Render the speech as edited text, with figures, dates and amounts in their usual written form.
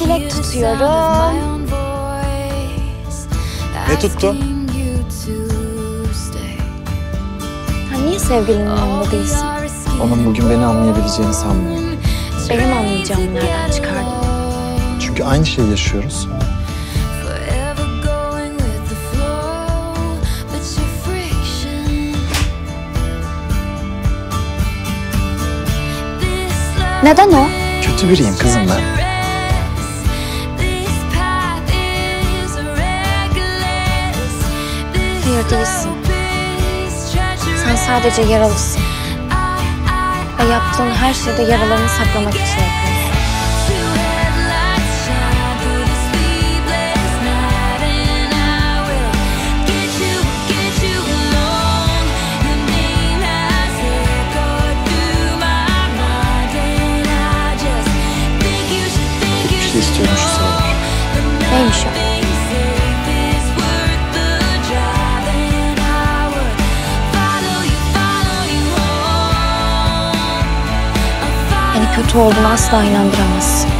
Dilek tutuyorum. Ne tuttu? Ha, niye sevgilinin yanında değilsin? Onun bugün beni anlayabileceğini sanmıyorum. Benim anlayacağımı nereden çıkardın? Çünkü aynı şeyi yaşıyoruz. Neden o? Kötü biriyim kızım ben. Hayır değilsin. Sen sadece yaralısın. Ve yaptığın her şeyde yaralarını saklamak için yapıyorsun. Bir şey istiyorum şu sıralar. Neymiş o? Kötü olduğunu asla inandıramazsın.